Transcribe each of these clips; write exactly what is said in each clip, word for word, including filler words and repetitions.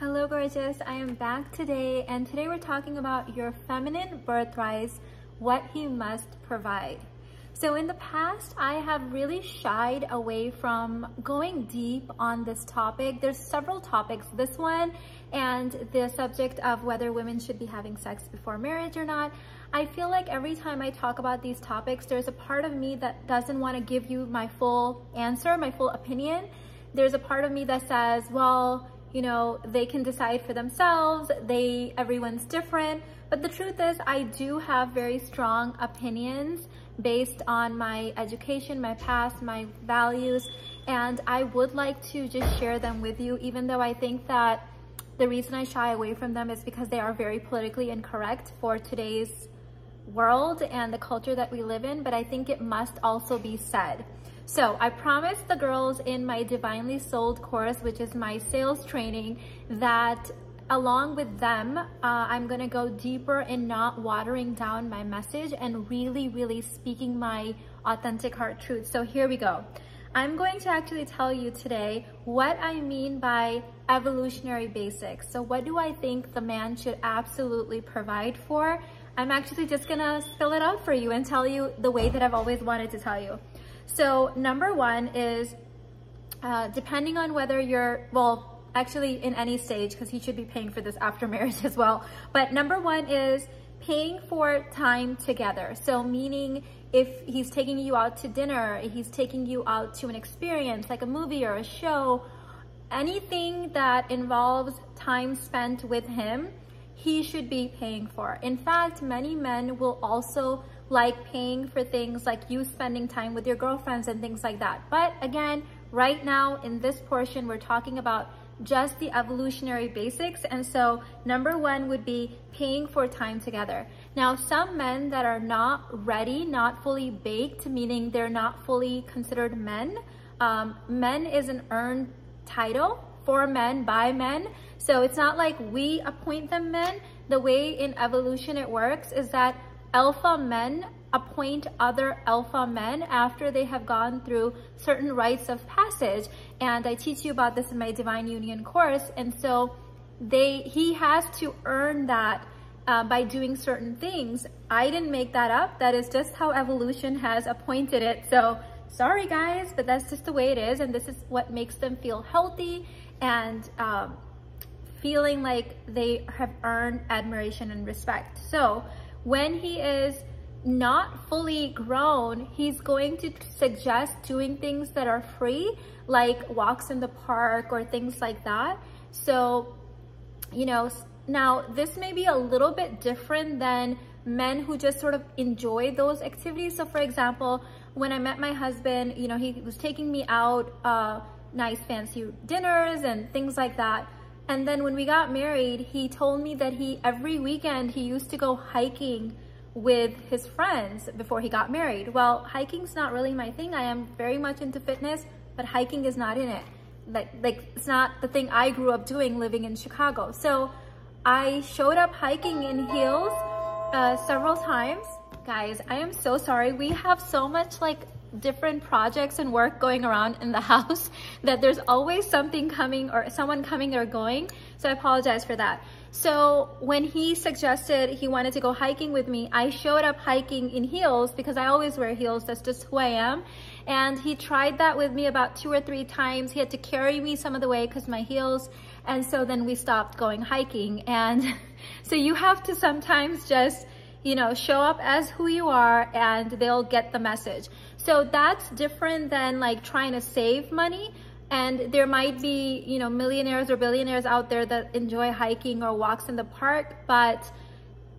Hello gorgeous, I am back today and today we're talking about your feminine birthrights, what he must provide. So in the past, I have really shied away from going deep on this topic. There's several topics, this one and the subject of whether women should be having sex before marriage or not. I feel like every time I talk about these topics, there's a part of me that doesn't want to give you my full answer, my full opinion. There's a part of me that says, well, you know, they can decide for themselves, they, everyone's different. But the truth is, I do have very strong opinions based on my education, my past, my values, and I would like to just share them with you, even though I think that the reason I shy away from them is because they are very politically incorrect for today's world and the culture that we live in, but I think it must also be said. So I promised the girls in my Divinely Sold course, which is my sales training, that along with them, uh, I'm going to go deeper in not watering down my message and really, really speaking my authentic heart truth. So here we go. I'm going to actually tell you today what I mean by evolutionary basics. So what do I think the man should absolutely provide for? I'm actually just going to spill it out for you and tell you the way that I've always wanted to tell you. So number one is, uh, depending on whether you're, well, actually in any stage, because he should be paying for this after marriage as well. But number one is paying for time together. So meaning if he's taking you out to dinner, he's taking you out to an experience like a movie or a show, anything that involves time spent with him, he should be paying for. In fact, many men will also like paying for things like you spending time with your girlfriends and things like that. But again, right now in this portion, we're talking about just the evolutionary basics. And so number one would be paying for time together. Now, some men that are not ready, not fully baked, meaning they're not fully considered men. Um, men is an earned title for men by men. So it's not like we appoint them men. The way in evolution it works is that alpha men appoint other alpha men after they have gone through certain rites of passage, and I teach you about this in my Divine Union course. And so they he has to earn that uh, by doing certain things. I didn't make that up. That is just how evolution has appointed it. So sorry guys, but that's just the way it is, and this is what makes them feel healthy and um, feeling like they have earned admiration and respect. So when he is not fully grown, he's going to suggest doing things that are free, like walks in the park or things like that. So, you know, now this may be a little bit different than men who just sort of enjoy those activities. So for example, when I met my husband, you know, he was taking me out, uh, nice fancy dinners and things like that. And then when we got married, he told me that he, every weekend, he used to go hiking with his friends before he got married. Well, hiking's not really my thing. I am very much into fitness, but hiking is not in it. Like, like it's not the thing I grew up doing living in Chicago. So I showed up hiking in heels uh, several times. Guys, I am so sorry. We have so much like different projects and work going around in the house that there's always something coming or someone coming or going. So I apologize for that. So when he suggested he wanted to go hiking with me, I showed up hiking in heels because I always wear heels. That's just who I am. And he tried that with me about two or three times. He had to carry me some of the way because my heels. And so then we stopped going hiking. And so you have to sometimes just, you know, show up as who you are and they'll get the message. So that's different than like trying to save money. And there might be, you know, millionaires or billionaires out there that enjoy hiking or walks in the park, but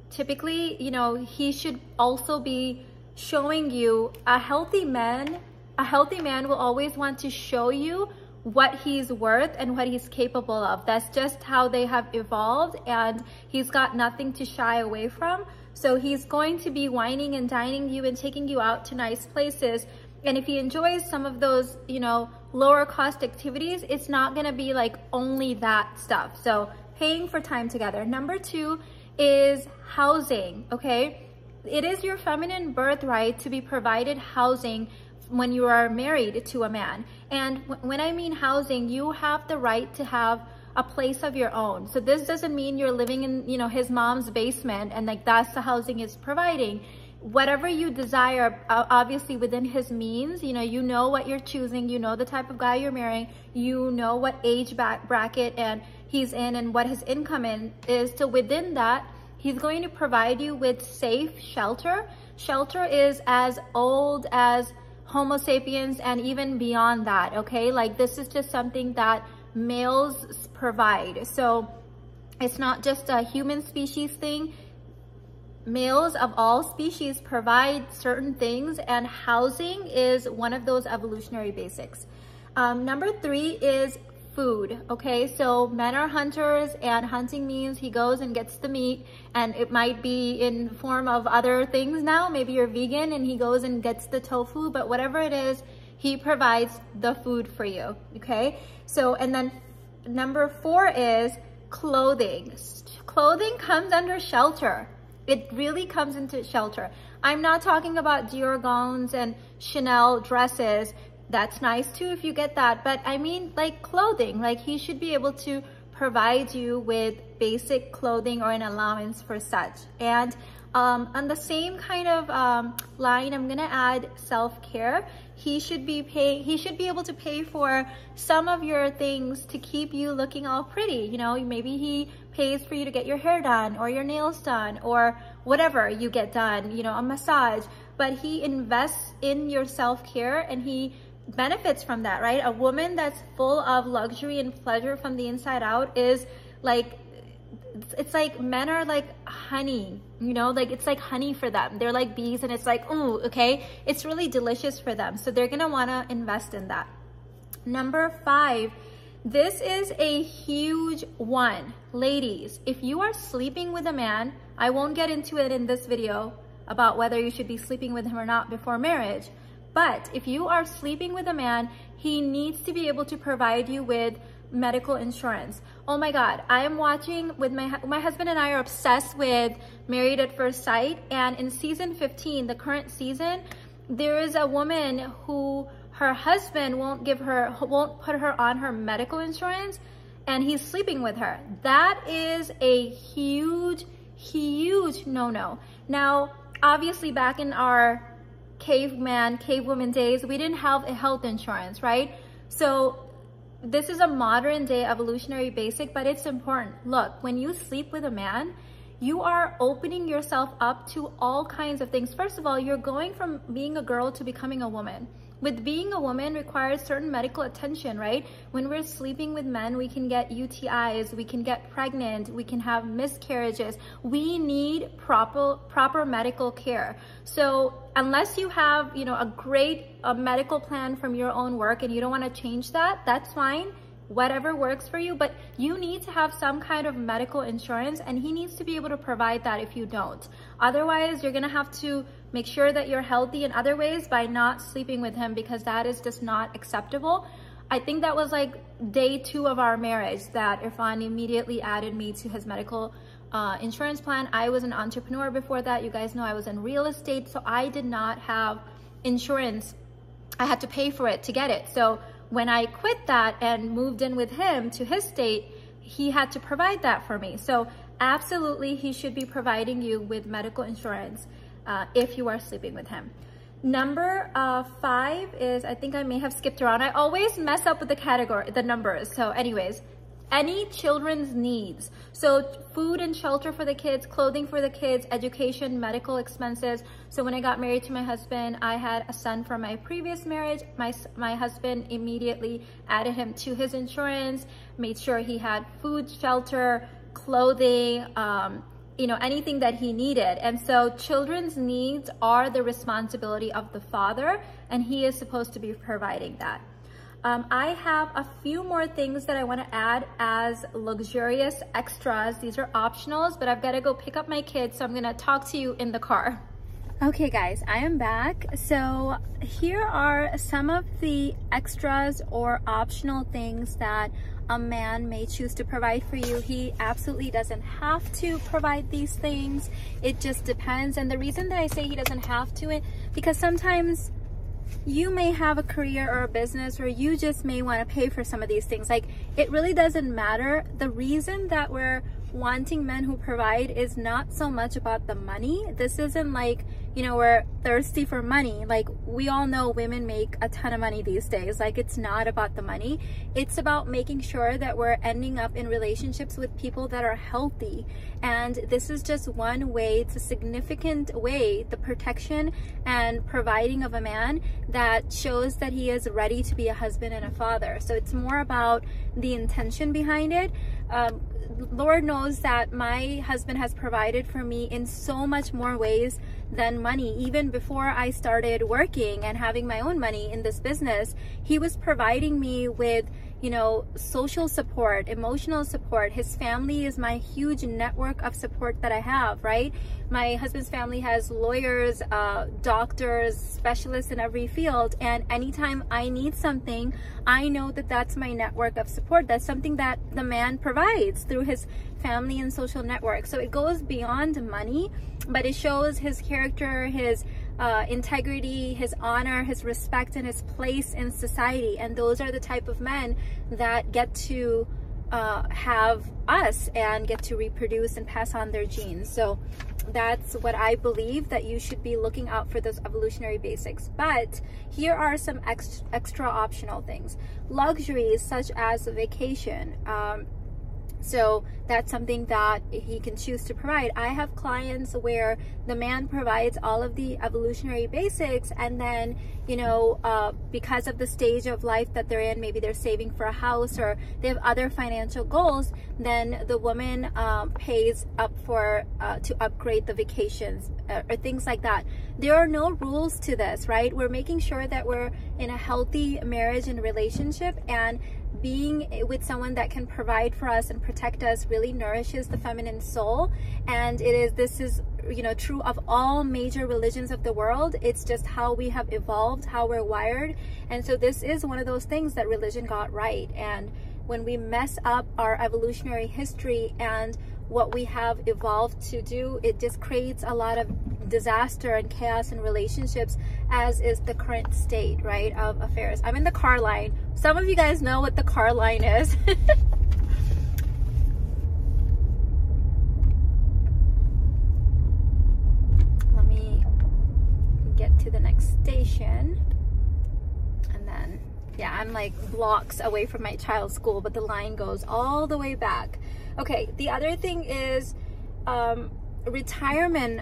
typically, you know, he should also be showing you a healthy man. A healthy man will always want to show you what he's worth and what he's capable of. That's just how they have evolved, and he's got nothing to shy away from. So he's going to be whining and dining you and taking you out to nice places. And if he enjoys some of those, you know, lower cost activities, it's not going to be like only that stuff. So paying for time together. Number two is housing. Okay. It is your feminine birthright to be provided housing when you are married to a man. And when I mean housing, you have the right to have a place of your own. So this doesn't mean you're living in, you know, his mom's basement and like that's the housing is providing. Whatever you desire, obviously within his means, you know, you know what you're choosing, you know the type of guy you're marrying, you know what age back bracket and he's in and what his income in is. So within that, he's going to provide you with safe shelter. Shelter is as old as Homo sapiens and even beyond that, okay? Like this is just something that males provide. So it's not just a human species thing. Males of all species provide certain things, and housing is one of those evolutionary basics. Um, number three is food. Okay, so men are hunters, and hunting means he goes and gets the meat, and it might be in form of other things now. Maybe you're vegan, and he goes and gets the tofu, but whatever it is, he provides the food for you. Okay, so and then number four is clothing. Clothing comes under shelter. It really comes into shelter. I'm not talking about Dior gowns and Chanel dresses. That's nice too if you get that. But I mean like clothing, like he should be able to provide you with basic clothing or an allowance for such. And um, on the same kind of um, line, I'm gonna add self-care. He should be paying, he should be able to pay for some of your things to keep you looking all pretty. You know, maybe he pays for you to get your hair done or your nails done or whatever you get done, you know, a massage, but he invests in your self-care and he benefits from that, right? A woman that's full of luxury and pleasure from the inside out is like, it's like men are like honey, you know, like it's like honey for them. They're like bees and it's like, ooh, okay, it's really delicious for them. So they're gonna wanna invest in that. Number five, this is a huge one. Ladies, if you are sleeping with a man, I won't get into it in this video about whether you should be sleeping with him or not before marriage. But if you are sleeping with a man, he needs to be able to provide you with medical insurance. Oh my God, I am watching with my, my husband and I are obsessed with Married at First Sight. And in season fifteen, the current season, there is a woman who her husband won't give her, won't put her on her medical insurance and he's sleeping with her. That is a huge, huge no-no. Now, obviously back in our caveman, cavewoman days, we didn't have a health insurance, right? So this is a modern day evolutionary basic, but it's important. Look, when you sleep with a man, you are opening yourself up to all kinds of things. First of all, you're going from being a girl to becoming a woman. With being a woman requires certain medical attention, right? When we're sleeping with men, we can get U T Is, we can get pregnant, we can have miscarriages. We need proper proper medical care. So unless you have, you know, a great a medical plan from your own work and you don't want to change that, that's fine. Whatever works for you, but you need to have some kind of medical insurance and he needs to be able to provide that if you don't. Otherwise, you're gonna have to make sure that you're healthy in other ways by not sleeping with him because that is just not acceptable. I think that was like day two of our marriage that Irfan immediately added me to his medical uh, insurance plan. I was an entrepreneur before that. You guys know I was in real estate, so I did not have insurance. I had to pay for it to get it. So when I quit that and moved in with him to his state, he had to provide that for me. So absolutely, he should be providing you with medical insurance uh, if you are sleeping with him. Number uh, five is, I think I may have skipped around. I always mess up with the category, the numbers. So anyways, any children's needs. So food and shelter for the kids, clothing for the kids, education, medical expenses. So when I got married to my husband, I had a son from my previous marriage. My, my husband immediately added him to his insurance, made sure he had food, shelter, clothing, um, you know, anything that he needed. And so children's needs are the responsibility of the father, and he is supposed to be providing that. Um, I have a few more things that I want to add as luxurious extras. These are optionals, but I've got to go pick up my kids, so I'm going to talk to you in the car. Okay guys, I am back. So here are some of the extras or optional things that a man may choose to provide for you. He absolutely doesn't have to provide these things. It just depends. And the reason that I say he doesn't have to, it because sometimes you may have a career or a business, or you just may want to pay for some of these things. Like, it really doesn't matter. The reason that we're wanting men who provide is not so much about the money. This isn't like, you know, we're thirsty for money. Like, we all know women make a ton of money these days. Like, it's not about the money. It's about making sure that we're ending up in relationships with people that are healthy. And this is just one way, it's a significant way, the protection and providing of a man that shows that he is ready to be a husband and a father. So it's more about the intention behind it. Um, Lord knows that my husband has provided for me in so much more ways than money. Even before I started working and having my own money in this business, he was providing me with, you know, social support, emotional support. His family is my huge network of support that I have, right? My husband's family has lawyers, uh, doctors, specialists in every field. And anytime I need something, I know that that's my network of support. That's something that the man provides through his family and social network. So it goes beyond money, but it shows his character, his Uh, integrity, his honor, his respect, and his place in society. And those are the type of men that get to uh, have us and get to reproduce and pass on their genes. So that's what I believe, that you should be looking out for those evolutionary basics. But here are some ex extra optional things. Luxuries such as a vacation. Um, So that's something that he can choose to provide. I have clients where the man provides all of the evolutionary basics, and then, you know, uh, because of the stage of life that they're in, maybe they're saving for a house or they have other financial goals, then the woman um, pays up for uh, to upgrade the vacations or, or things like that. There are no rules to this, right? We're making sure that we're in a healthy marriage and relationship, and being with someone that can provide for us and protect us really nourishes the feminine soul. And it is, this is, you know, true of all major religions of the world. It's just how we have evolved, how we're wired. And so this is one of those things that religion got right. And when we mess up our evolutionary history and what we have evolved to do, it just creates a lot of disaster and chaos in relationships, as is the current state, right, of affairs. I'm in the car line. Some of you guys know what the car line is. Let me get to the next station. And then, yeah, I'm like blocks away from my child's school, but the line goes all the way back. Okay, the other thing is um, retirement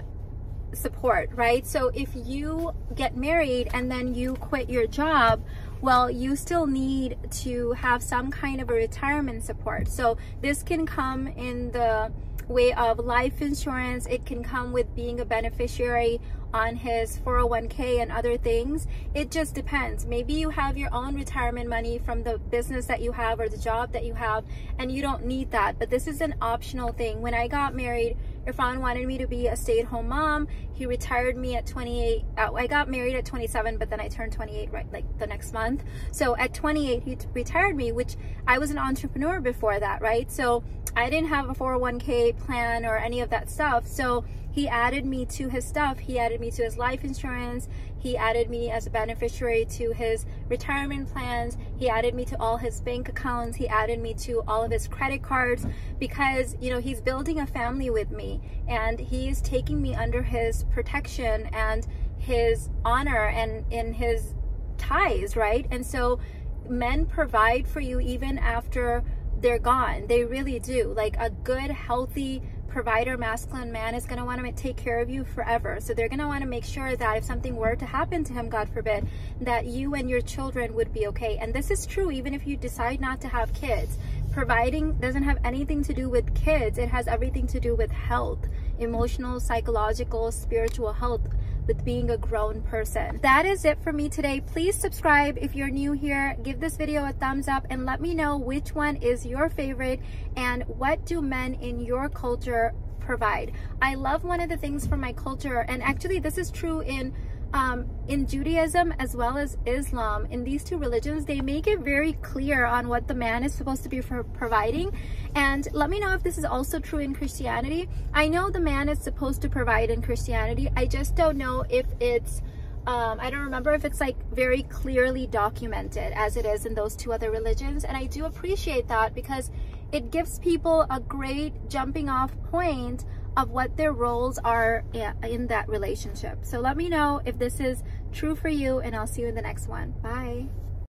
support, right? So if you get married and then you quit your job, well, you still need to have some kind of a retirement support. So this can come in the way of life insurance. It can come with being a beneficiary on his four oh one K and other things. It just depends. Maybe you have your own retirement money from the business that you have or the job that you have, and you don't need that, but this is an optional thing. When I got married, Irfan wanted me to be a stay-at-home mom. He retired me at twenty-eight. Uh, I got married at twenty-seven, but then I turned twenty-eight right like the next month. So at twenty-eight, he retired me, which I was an entrepreneur before that, right? So I didn't have a four oh one K plan or any of that stuff. So he added me to his stuff. He added me to his life insurance. He added me as a beneficiary to his retirement plans. He added me to all his bank accounts. He added me to all of his credit cards, because, you know, he's building a family with me, and he is taking me under his protection and his honor and in his ties, right? And so men provide for you even after they're gone. They really do. Like, a good, healthy provider masculine man is going to want to take care of you forever. So they're going to want to make sure that if something were to happen to him, God forbid, that you and your children would be okay. And this is true even if you decide not to have kids. Providing doesn't have anything to do with kids. It has everything to do with health, emotional, psychological, spiritual health, with being a grown person. That is it for me today. Please subscribe if you're new here. Give this video a thumbs up and let me know which one is your favorite and what do men in your culture provide. I love one of the things from my culture, and actually this is true in um, in Judaism as well as Islam. In these two religions, they make it very clear on what the man is supposed to be for providing. And let me know if this is also true in Christianity. I know the man is supposed to provide in Christianity. I just don't know if it's Um, I don't remember if it's like very clearly documented as it is in those two other religions. And I do appreciate that because it gives people a great jumping off point of what their roles are in that relationship. So let me know if this is true for you, and I'll see you in the next one. Bye.